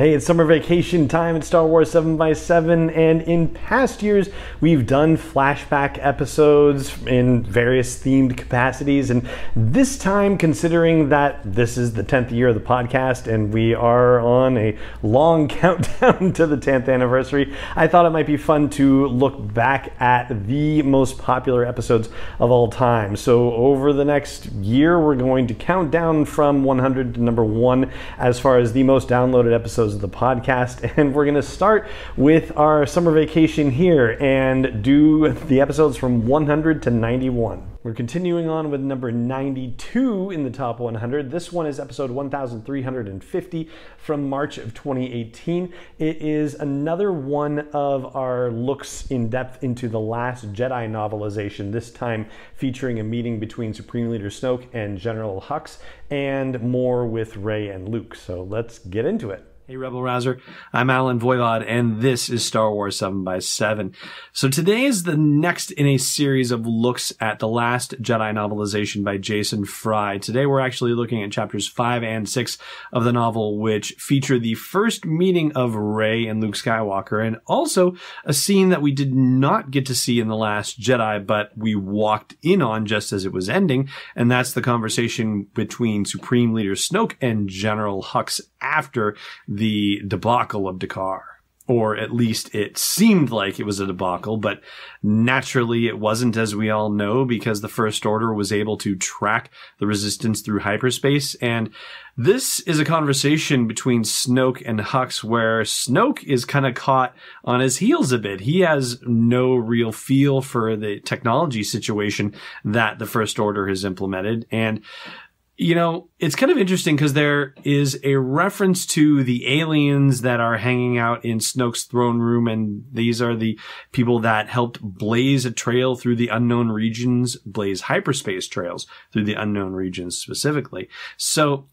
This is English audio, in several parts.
Hey, it's summer vacation time at Star Wars 7x7, and in past years we've done flashback episodes in various themed capacities, and this time, considering that this is the 10th year of the podcast and we are on a long countdown to the 10th anniversary, I thought it might be fun to look back at the most popular episodes of all time. So over the next year we're going to count down from 100 to number 1 as far as the most downloaded episodes of the podcast, and we're going to start with our summer vacation here and do the episodes from 100 to 91. We're continuing on with number 92 in the top 100. This one is episode 1350 from March of 2018. It is another one of our looks in depth into The Last Jedi novelization, this time featuring a meeting between Supreme Leader Snoke and General Hux, and more with Rey and Luke. So let's get into it. Hey Rebel Rouser, I'm Alan Voivod, and this is Star Wars 7x7. So today is the next in a series of looks at The Last Jedi novelization by Jason Fry. Today we're actually looking at chapters 5 and 6 of the novel, which feature the first meeting of Rey and Luke Skywalker, and also a scene that we did not get to see in The Last Jedi, but we walked in on just as it was ending, and that's the conversation between Supreme Leader Snoke and General Hux after the debacle of Dakar. Or at least it seemed like it was a debacle, but naturally it wasn't, as we all know, because the First Order was able to track the Resistance through hyperspace. And this is a conversation between Snoke and Hux where Snoke is kind of caught on his heels a bit. He has no real feel for the technology situation that the First Order has implemented. And you know, it's kind of interesting because there is a reference to the aliens that are hanging out in Snoke's throne room, and these are the people that helped blaze a trail through the unknown regions, blaze hyperspace trails through the unknown regions specifically. So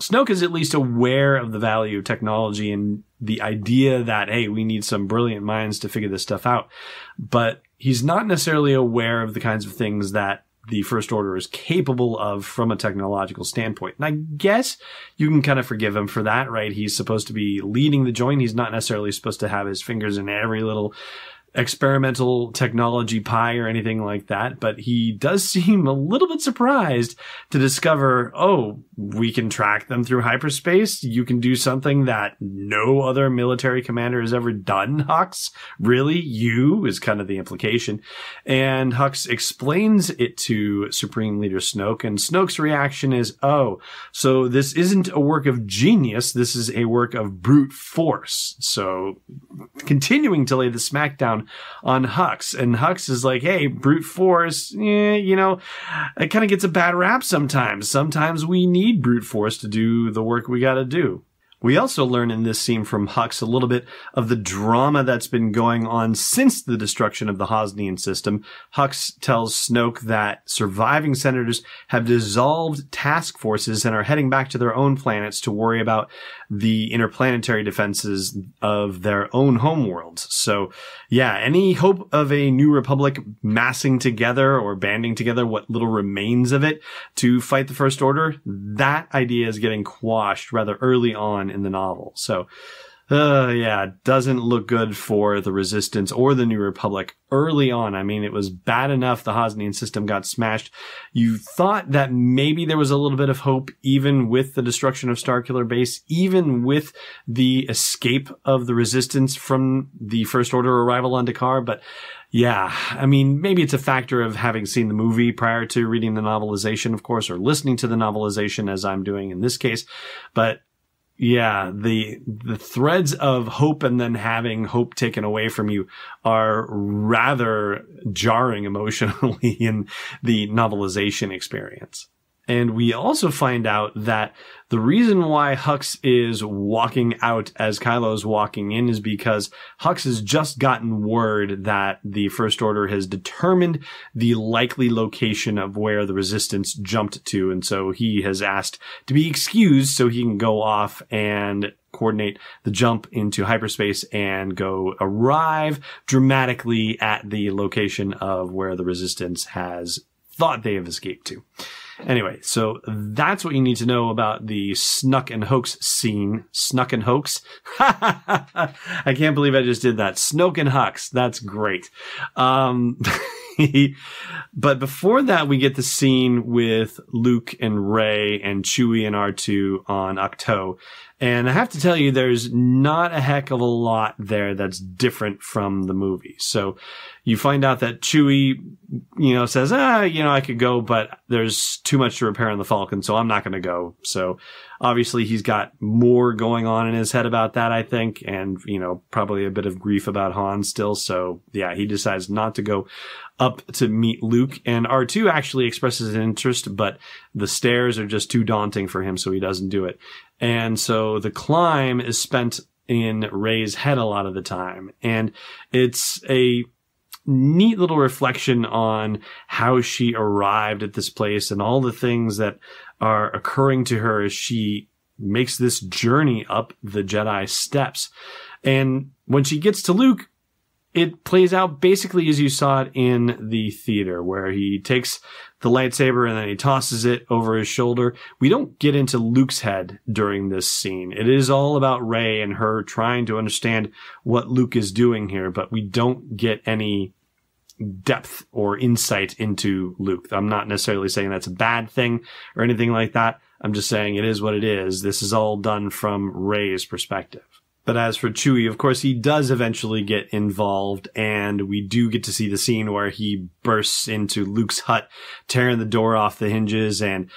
Snoke is at least aware of the value of technology and the idea that, hey, we need some brilliant minds to figure this stuff out. But he's not necessarily aware of the kinds of things that the First Order is capable of from a technological standpoint. And I guess you can kind of forgive him for that, right? He's supposed to be leading the joint. He's not necessarily supposed to have his fingers in every little experimental technology pie or anything like that, but he does seem a little bit surprised to discover, oh, we can track them through hyperspace. You can do something that no other military commander has ever done, Hux. Really? You? Is kind of the implication. And Hux explains it to Supreme Leader Snoke, and Snoke's reaction is, oh, so this isn't a work of genius. This is a work of brute force. So continuing to lay the smackdown on Hux, and Hux is like, hey, brute force, you know, it kind of gets a bad rap sometimes. Sometimes we need brute force to do the work we got to do. We also learn in this scene from Hux a little bit of the drama that's been going on since the destruction of the Hosnian system. Hux tells Snoke that surviving senators have dissolved task forces and are heading back to their own planets to worry about the interplanetary defenses of their own homeworlds. So, yeah, any hope of a New Republic massing together or banding together what little remains of it to fight the First Order, that idea is getting quashed rather early on in the novel. So, yeah, doesn't look good for the Resistance or the New Republic early on. I mean, it was bad enough the Hosnian system got smashed. You thought that maybe there was a little bit of hope even with the destruction of Starkiller Base, even with the escape of the Resistance from the First Order arrival on Dakar, but yeah, I mean, maybe it's a factor of having seen the movie prior to reading the novelization, of course, or listening to the novelization as I'm doing in this case, but yeah, the threads of hope and then having hope taken away from you are rather jarring emotionally in the novelization experience. And we also find out that the reason why Hux is walking out as Kylo's walking in is because Hux has just gotten word that the First Order has determined the likely location of where the Resistance jumped to. And so he has asked to be excused so he can go off and coordinate the jump into hyperspace and go arrive dramatically at the location of where the Resistance has thought they have escaped to. Anyway, so that's what you need to know about the Snuck and Hoax scene. Snuck and Hoax. I can't believe I just did that. Snoke and Hux. That's great. But before that, we get the scene with Luke and Rey and Chewie and R2 on Ahch-To. And I have to tell you, there's not a heck of a lot there that's different from the movie. So you find out that Chewie, you know, says, I could go, but there's too much to repair on the Falcon, so I'm not going to go. So obviously he's got more going on in his head about that, I think, and, you know, probably a bit of grief about Han still. So yeah, he decides not to go up to meet Luke, and R2 actually expresses an interest, but the stairs are just too daunting for him, so he doesn't do it. And so the climb is spent in Rey's head a lot of the time, and it's a neat little reflection on how she arrived at this place and all the things that are occurring to her as she makes this journey up the Jedi steps. And when she gets to Luke, it plays out basically as you saw it in the theater, where he takes the lightsaber and then he tosses it over his shoulder. We don't get into Luke's head during this scene. It is all about Rey and her trying to understand what Luke is doing here, but we don't get any depth or insight into Luke. I'm not necessarily saying that's a bad thing or anything like that. I'm just saying it is what it is. This is all done from Rey's perspective. But as for Chewie, of course, he does eventually get involved, and we do get to see the scene where he bursts into Luke's hut, tearing the door off the hinges, and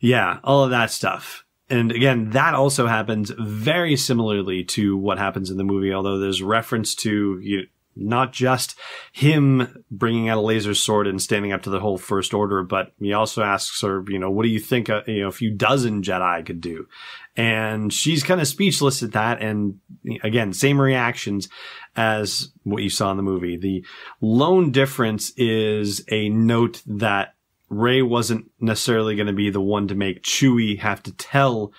yeah, all of that stuff. And again, that also happens very similarly to what happens in the movie, although there's reference to, you know, not just him bringing out a laser sword and standing up to the whole First Order, but he also asks her, you know, what do you think a few dozen Jedi could do? And she's kind of speechless at that. And again, same reactions as what you saw in the movie. The lone difference is a note that Rey wasn't necessarily going to be the one to make Chewie have to tell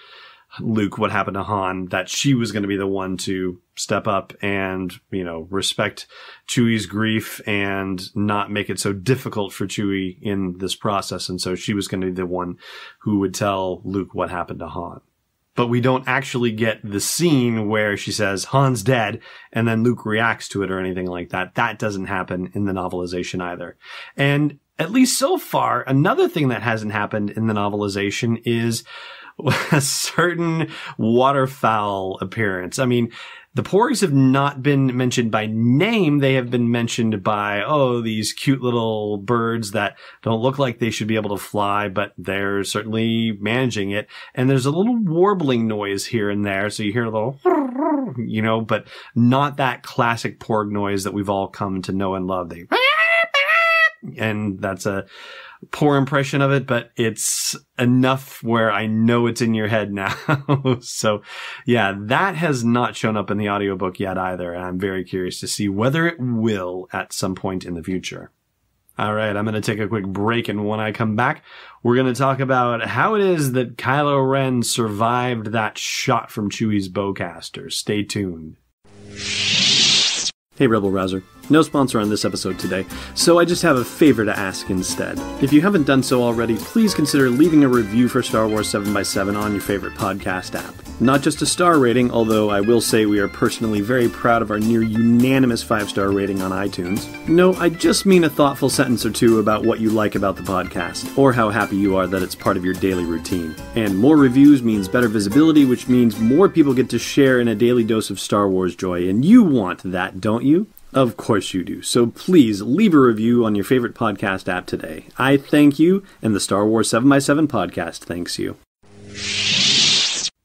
Luke what happened to Han, that she was going to be the one to step up and, you know, respect Chewie's grief and not make it so difficult for Chewie in this process. And so she was going to be the one who would tell Luke what happened to Han. But we don't actually get the scene where she says, Han's dead, and then Luke reacts to it or anything like that. That doesn't happen in the novelization either. And at least so far, another thing that hasn't happened in the novelization is a certain waterfowl appearance. I mean, the porgs have not been mentioned by name. They have been mentioned by, oh, these cute little birds that don't look like they should be able to fly, but they're certainly managing it. And there's a little warbling noise here and there. So you hear a little, you know, but not that classic porg noise that we've all come to know and love. And that's a poor impression of it, but it's enough where I know it's in your head now. So yeah, that has not shown up in the audiobook yet either. And I'm very curious to see whether it will at some point in the future. All right, I'm going to take a quick break, and when I come back, we're going to talk about how it is that Kylo Ren survived that shot from Chewie's bowcaster. Stay tuned. Hey, Rebel Rouser. No sponsor on this episode today, so I just have a favor to ask instead. If you haven't done so already, please consider leaving a review for Star Wars 7x7 on your favorite podcast app. Not just a star rating, although I will say we are personally very proud of our near unanimous 5-star rating on iTunes. No, I just mean a thoughtful sentence or two about what you like about the podcast, or how happy you are that it's part of your daily routine. And more reviews means better visibility, which means more people get to share in a daily dose of Star Wars joy, and you want that, don't you? Of course you do, so please leave a review on your favorite podcast app today. I thank you, and the Star Wars 7x7 podcast thanks you.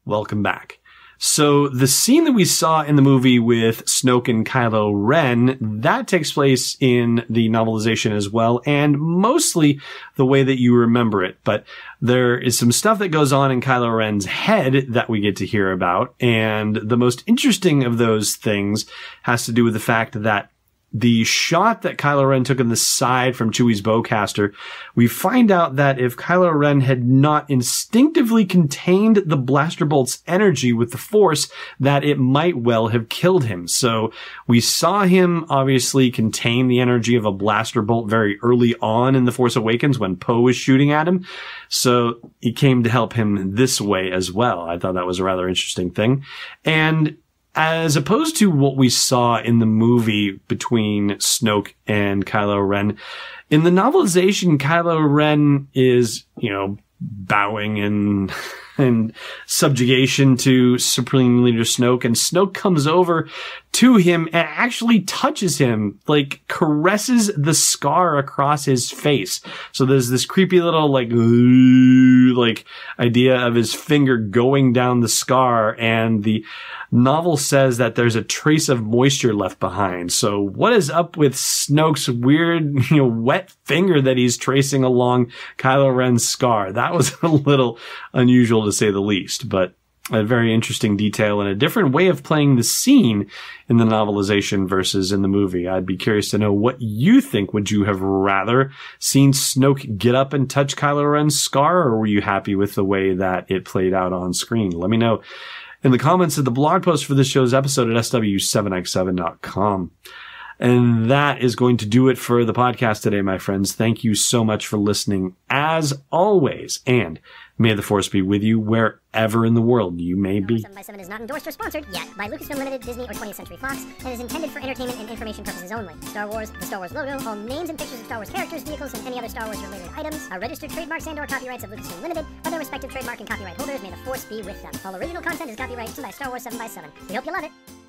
Welcome back. So the scene that we saw in the movie with Snoke and Kylo Ren, that takes place in the novelization as well, and mostly the way that you remember it. But there is some stuff that goes on in Kylo Ren's head that we get to hear about, and the most interesting of those things has to do with the fact that the shot that Kylo Ren took in the side from Chewie's bowcaster, we find out that if Kylo Ren had not instinctively contained the blaster bolt's energy with the Force, that it might well have killed him. So we saw him obviously contain the energy of a blaster bolt very early on in The Force Awakens when Poe was shooting at him. So he came to help him this way as well. I thought that was a rather interesting thing. And as opposed to what we saw in the movie between Snoke and Kylo Ren, in the novelization, Kylo Ren is, you know, bowing and subjugation to Supreme Leader Snoke, and Snoke comes over to him and actually touches him, like caresses the scar across his face. So there's this creepy little like idea of his finger going down the scar, and the novel says that there's a trace of moisture left behind. So what is up with Snoke's weird, wet finger that he's tracing along Kylo Ren's scar? That was a little unusual to say the least, but a very interesting detail and a different way of playing the scene in the novelization versus in the movie. I'd be curious to know what you think. Would you have rather seen Snoke get up and touch Kylo Ren's scar, or were you happy with the way that it played out on screen? Let me know in the comments of the blog post for this show's episode at sw7x7.com. And that is going to do it for the podcast today, my friends. Thank you so much for listening, as always. And may the Force be with you wherever in the world you may be. 7x7 is not endorsed or sponsored yet by Lucasfilm Limited, Disney, or 20th Century Fox, and is intended for entertainment and information purposes only. Star Wars, the Star Wars logo, all names and pictures of Star Wars characters, vehicles, and any other Star Wars-related items are registered trademarks and/or copyrights of Lucasfilm Limited or their respective trademark and copyright holders. May the Force be with them. All original content is copyrighted by Star Wars 7x7. We hope you love it.